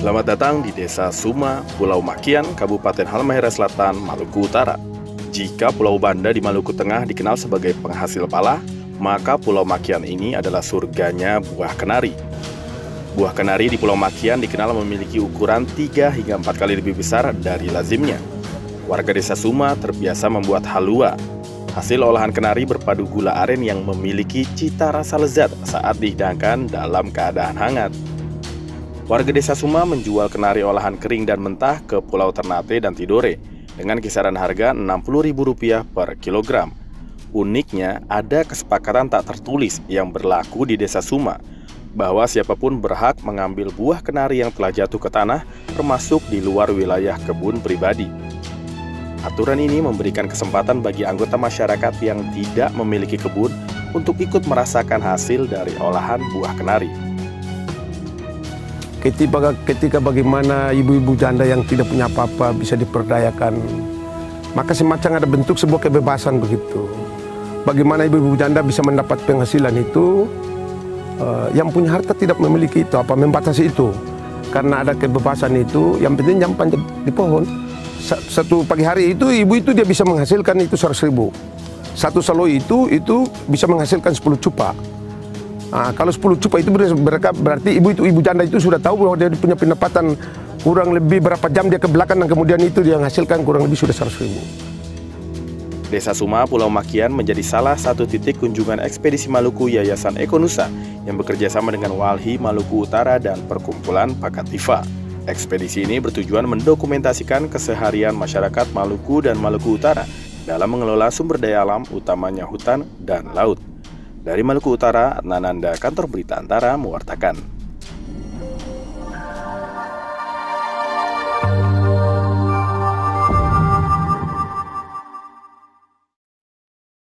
Selamat datang di Desa Suma, Pulau Makian, Kabupaten Halmahera Selatan, Maluku Utara. Jika Pulau Banda di Maluku Tengah dikenal sebagai penghasil pala, maka Pulau Makian ini adalah surganya buah kenari. Buah kenari di Pulau Makian dikenal memiliki ukuran 3 hingga 4 kali lebih besar dari lazimnya. Warga Desa Suma terbiasa membuat halua. Hasil olahan kenari berpadu gula aren yang memiliki cita rasa lezat saat dihidangkan dalam keadaan hangat. Warga Desa Suma menjual kenari olahan kering dan mentah ke Pulau Ternate dan Tidore dengan kisaran harga Rp60.000 per kilogram. Uniknya, ada kesepakatan tak tertulis yang berlaku di Desa Suma bahwa siapapun berhak mengambil buah kenari yang telah jatuh ke tanah, termasuk di luar wilayah kebun pribadi. Aturan ini memberikan kesempatan bagi anggota masyarakat yang tidak memiliki kebun untuk ikut merasakan hasil dari olahan buah kenari. Ketika bagaimana ibu-ibu janda yang tidak punya apa-apa bisa diperdayakan, maka semacam ada bentuk sebuah kebebasan begitu. Bagaimana ibu-ibu janda bisa mendapat penghasilan itu, yang punya harta tidak memiliki itu, apa membatasi itu. Karena ada kebebasan itu, yang penting jam panjat di pohon. Satu pagi hari itu, ibu itu dia bisa menghasilkan itu 100.000. Satu saloi itu bisa menghasilkan 10 cupa. Nah, kalau 10 cupa itu berarti ibu janda itu sudah tahu bahwa dia punya pendapatan kurang lebih berapa jam dia ke belakang, dan kemudian itu dia menghasilkan kurang lebih sudah 100.000. Desa Suma, Pulau Makian menjadi salah satu titik kunjungan ekspedisi Maluku Yayasan Ekonusa yang bekerja sama dengan Walhi Maluku Utara dan Perkumpulan Pakat Tifa. Ekspedisi ini bertujuan mendokumentasikan keseharian masyarakat Maluku dan Maluku Utara dalam mengelola sumber daya alam, utamanya hutan dan laut. Dari Maluku Utara, Nananda, Kantor Berita Antara mewartakan.